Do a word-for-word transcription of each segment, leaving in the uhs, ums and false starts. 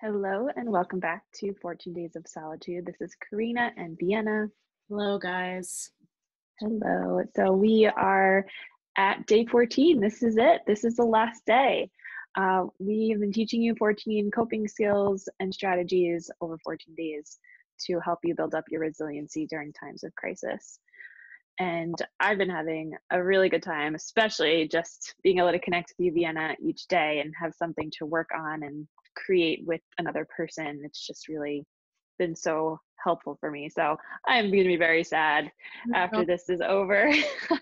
Hello and welcome back to fourteen Days of Solitude. This is Karina and Vienna. Hello guys. Hello. So we are at day fourteen. This is it. This is the last day. Uh, we've been teaching you fourteen coping skills and strategies over fourteen days to help you build up your resiliency during times of crisis. And I've been having a really good time, especially just being able to connect with you, Vienna, each day and have something to work on and create with another person. It's just really been so helpful for me. So I'm going to be very sad after this is over.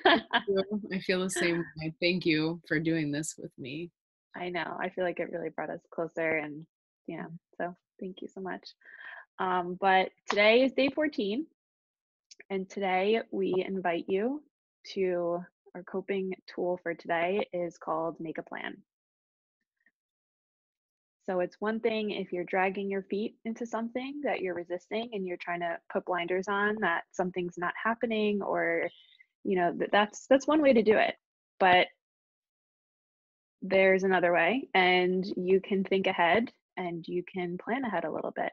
I feel the same way. Thank you for doing this with me. I know. I feel like it really brought us closer, and yeah, so thank you so much. Um, but today is day fourteen, and today we invite you to, our coping tool for today is called Make a Plan. So it's one thing if you're dragging your feet into something that you're resisting and you're trying to put blinders on that something's not happening, or, you know, that's that's one way to do it. But there's another way, and you can think ahead and you can plan ahead a little bit.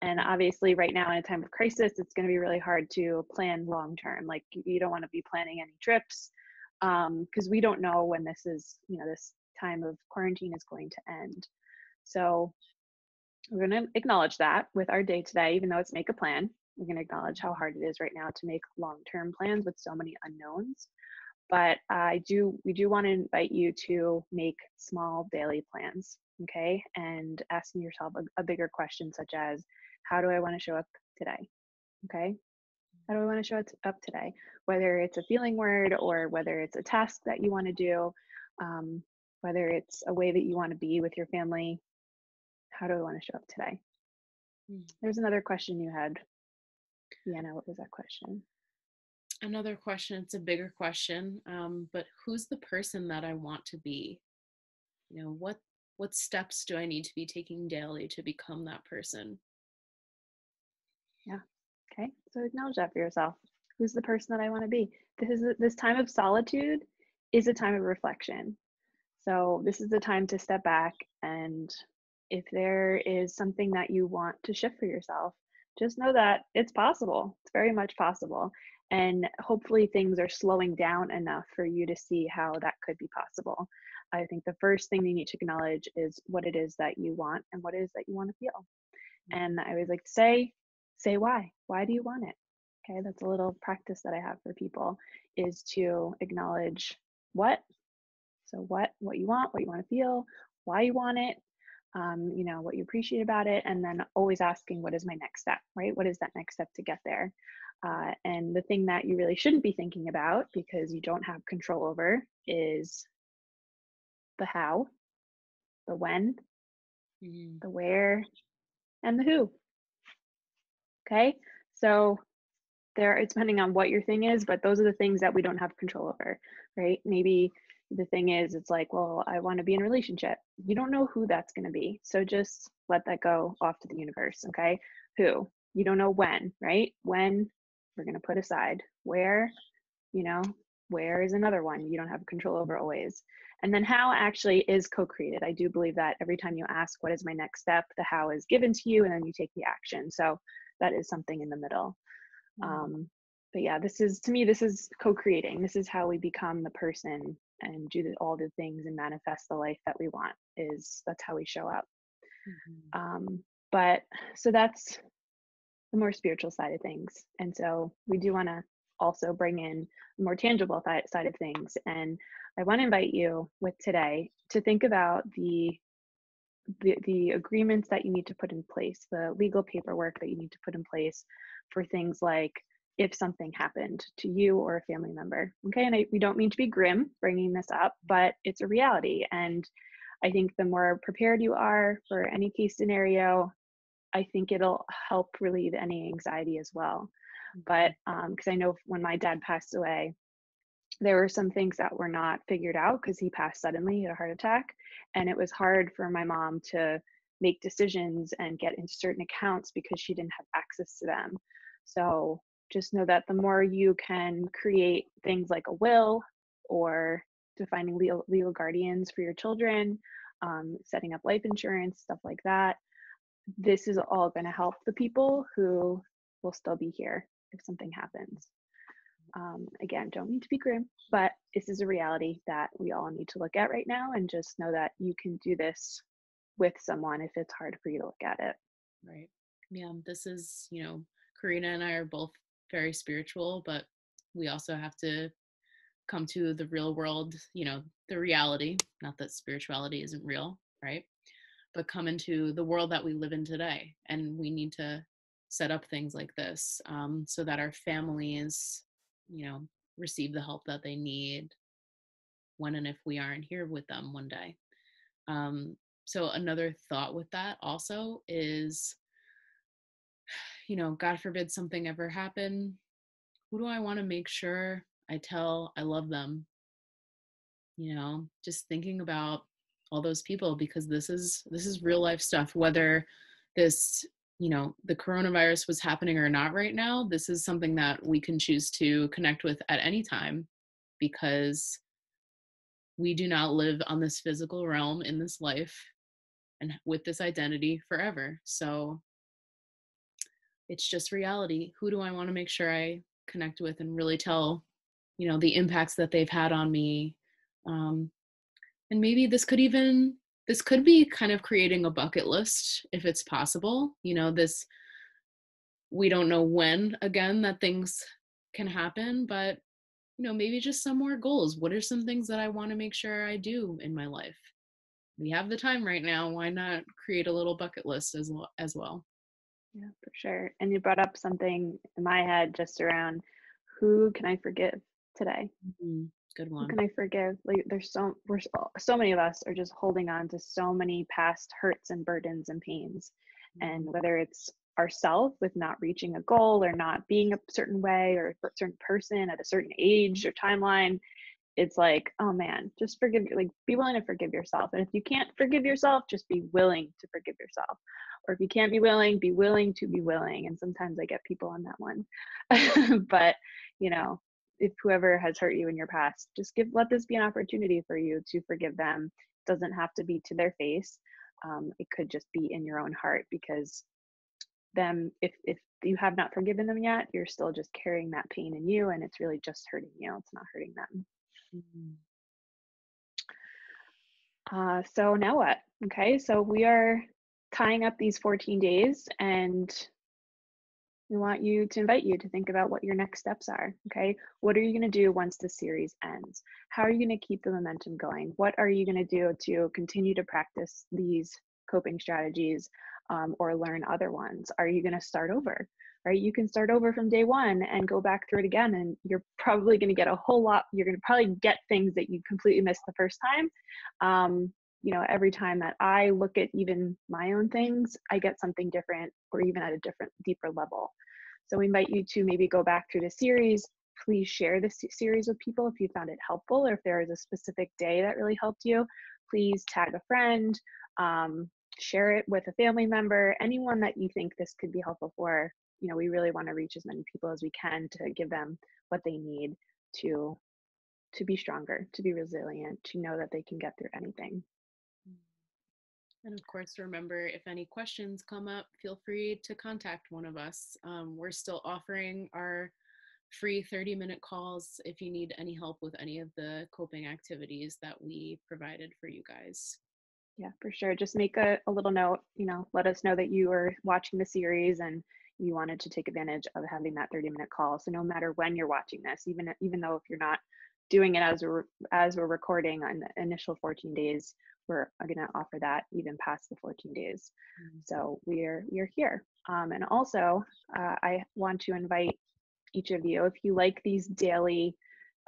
And obviously right now in a time of crisis, it's going to be really hard to plan long term. Like, you don't want to be planning any trips um, because we don't know when this is, you know, this time of quarantine is going to end. So we're going to acknowledge that with our day today. Even though it's Make a Plan, we're going to acknowledge how hard it is right now to make long-term plans with so many unknowns. But I do, we do want to invite you to make small daily plans, okay? And asking yourself a, a bigger question, such as, how do I want to show up today, okay? How do I want to show up today? Whether it's a feeling word, or whether it's a task that you want to do, um, whether it's a way that you want to be with your family. How do I want to show up today? There's another question you had, Vienna. What was that question? Another question. It's a bigger question, um, but who's the person that I want to be? You know, what what steps do I need to be taking daily to become that person? Yeah. Okay. So acknowledge that for yourself. Who's the person that I want to be? This is this time of solitude is a time of reflection. So this is the time to step back, and if there is something that you want to shift for yourself, just know that it's possible. It's very much possible. And hopefully things are slowing down enough for you to see how that could be possible. I think the first thing you need to acknowledge is what it is that you want and what it is that you want to feel. And I always like to say, say why. Why do you want it? Okay, that's a little practice that I have for people, is to acknowledge what. So what, what you want, what you want to feel, why you want it. Um, you know, what you appreciate about it, and then always asking, what is my next step, right? What is that next step to get there? Uh, and the thing that you really shouldn't be thinking about, because you don't have control over, is the how, the when, mm-hmm. the where, and the who. Okay, so there, it's depending on what your thing is, but those are the things that we don't have control over, right? Maybe the thing is, it's like, well, I want to be in a relationship. You don't know who that's going to be. So just let that go off to the universe, okay? Who? You don't know when, right? When, we're going to put aside. Where, you know, where is another one you don't have control over always. And then how actually is co-created. I do believe that every time you ask, what is my next step? The how is given to you, and then you take the action. So that is something in the middle. Um, but yeah, this is, to me, this is co-creating. This is how we become the person and do all the things and manifest the life that we want. Is that's how we show up. Mm-hmm. Um, but so that's the more spiritual side of things. And so we do want to also bring in a more tangible th- side of things. And I want to invite you with today to think about the, the, the agreements that you need to put in place, the legal paperwork that you need to put in place for things like, if something happened to you or a family member, okay? And I, we don't mean to be grim bringing this up, but it's a reality. And I think the more prepared you are for any case scenario, I think it'll help relieve any anxiety as well. But, um, cause I know when my dad passed away, there were some things that were not figured out because he passed suddenly, he had a heart attack. And it was hard for my mom to make decisions and get into certain accounts because she didn't have access to them. So just know that the more you can create things like a will, or defining legal, legal guardians for your children, um, setting up life insurance, stuff like that, this is all going to help the people who will still be here if something happens. Um, again, don't mean to be grim, but this is a reality that we all need to look at right now, and just know that you can do this with someone if it's hard for you to look at it. Right. Yeah. This is, you know, Karina and I are both very spiritual, but we also have to come to the real world, you know, the reality, not that spirituality isn't real, right? But come into the world that we live in today. And we need to set up things like this um, so that our families, you know, receive the help that they need when and if we aren't here with them one day. Um, so another thought with that also is, you know, God forbid something ever happen, who do I want to make sure I tell I love them? You know, just thinking about all those people, because this is this is real life stuff. Whether this, you know, the coronavirus was happening or not right now, this is something that we can choose to connect with at any time, because we do not live on this physical realm in this life and with this identity forever. So it's just reality. Who do I want to make sure I connect with and really tell, you know, the impacts that they've had on me? Um, and maybe this could even, this could be kind of creating a bucket list if it's possible. You know, this, we don't know when, again, that things can happen, but, you know, maybe just some more goals. What are some things that I want to make sure I do in my life? We have the time right now. Why not create a little bucket list as well, as well? Yeah, for sure. And you brought up something in my head just around, who can I forgive today? Mm-hmm. Good one. Who can I forgive? Like, there's so we're so, so many of us are just holding on to so many past hurts and burdens and pains. Mm-hmm. And whether it's ourselves with not reaching a goal or not being a certain way or a certain person at a certain age or timeline, it's like, oh man, just forgive, like be willing to forgive yourself. And if you can't forgive yourself, just be willing to forgive yourself. Or if you can't be willing, be willing to be willing. And sometimes I get people on that one. But, you know, if whoever has hurt you in your past, just give, let this be an opportunity for you to forgive them. It doesn't have to be to their face. Um, it could just be in your own heart, because them, if, if you have not forgiven them yet, you're still just carrying that pain in you, and it's really just hurting you. It's not hurting them. Uh, so now what? Okay, so we are tying up these fourteen days, and we want you to invite you to think about what your next steps are. Okay, what are you going to do once the series ends? How are you going to keep the momentum going? What are you going to do to continue to practice these coping strategies um, or learn other ones? Are you going to start over? Right? You can start over from day one and go back through it again, and you're probably going to get a whole lot. You're going to probably get things that you completely missed the first time. Um, you know, every time that I look at even my own things, I get something different, or even at a different, deeper level. So we invite you to maybe go back through the series. Please share this series with people if you found it helpful, or if there is a specific day that really helped you. Please tag a friend, um, share it with a family member, anyone that you think this could be helpful for. You know, we really want to reach as many people as we can to give them what they need to to be stronger, to be resilient, to know that they can get through anything. And of course, remember, if any questions come up, feel free to contact one of us. Um, we're still offering our free thirty minute calls if you need any help with any of the coping activities that we provided for you guys. Yeah, for sure. Just make a, a little note, you know, let us know that you are watching the series and you wanted to take advantage of having that thirty minute call. So no matter when you're watching this, even even though if you're not doing it as we're, as we're recording on the initial fourteen days, we're going to offer that even past the fourteen days. Mm-hmm. So we're we're here. Um, and also, uh, I want to invite each of you, if you like these daily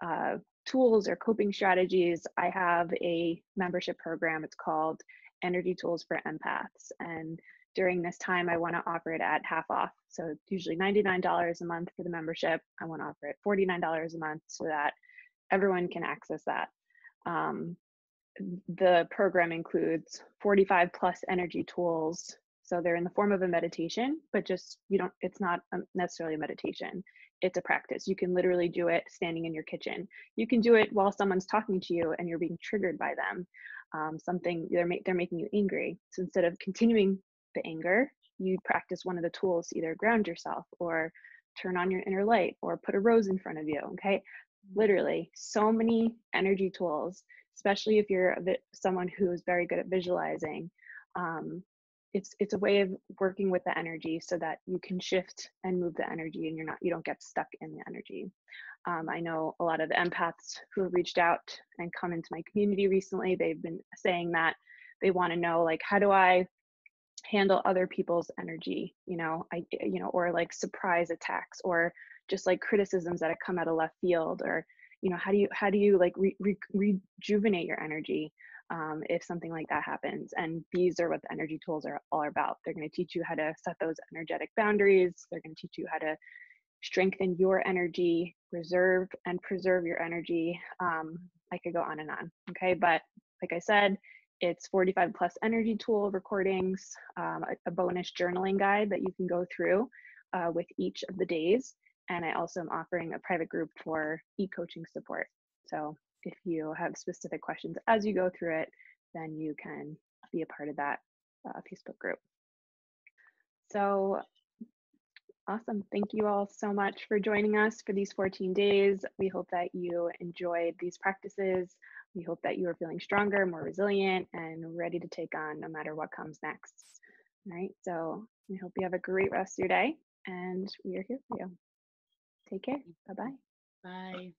uh, tools or coping strategies, I have a membership program. It's called Energy Tools for Empaths. And during this time, I want to offer it at half off. So it's usually ninety-nine dollars a month for the membership. I want to offer it forty-nine dollars a month so that everyone can access that. Um, the program includes forty-five plus energy tools. So they're in the form of a meditation, but just, you don't, it's not necessarily a meditation. It's a practice. You can literally do it standing in your kitchen. You can do it while someone's talking to you and you're being triggered by them. Um, something, they're, ma- they're making you angry. So instead of continuing the anger, you practice one of the tools, either ground yourself or turn on your inner light or put a rose in front of you, okay? Literally, so many energy tools, especially if you're a bit, someone who is very good at visualizing. Um, it's, it's a way of working with the energy so that you can shift and move the energy and you're not, you don't get stuck in the energy. Um, I know a lot of empaths who have reached out and come into my community recently, they've been saying that they want to know, like, how do I handle other people's energy, you know, I, you know, or like surprise attacks or just like criticisms that have come out of left field, or, you know, how do you, how do you like re, re, rejuvenate your energy um, if something like that happens? And these are what the energy tools are all about. They're going to teach you how to set those energetic boundaries. They're going to teach you how to strengthen your energy, reserve and preserve your energy. Um, I could go on and on. Okay. But like I said, it's forty-five plus energy tool recordings, um, a, a bonus journaling guide that you can go through uh, with each of the days. And I also am offering a private group for e-coaching support. So if you have specific questions as you go through it, then you can be a part of that uh, Facebook group. So awesome. Thank you all so much for joining us for these fourteen days. We hope that you enjoyed these practices. We hope that you are feeling stronger, more resilient, and ready to take on no matter what comes next. All right. So we hope you have a great rest of your day, and we are here for you. Take care. Bye-bye. Bye.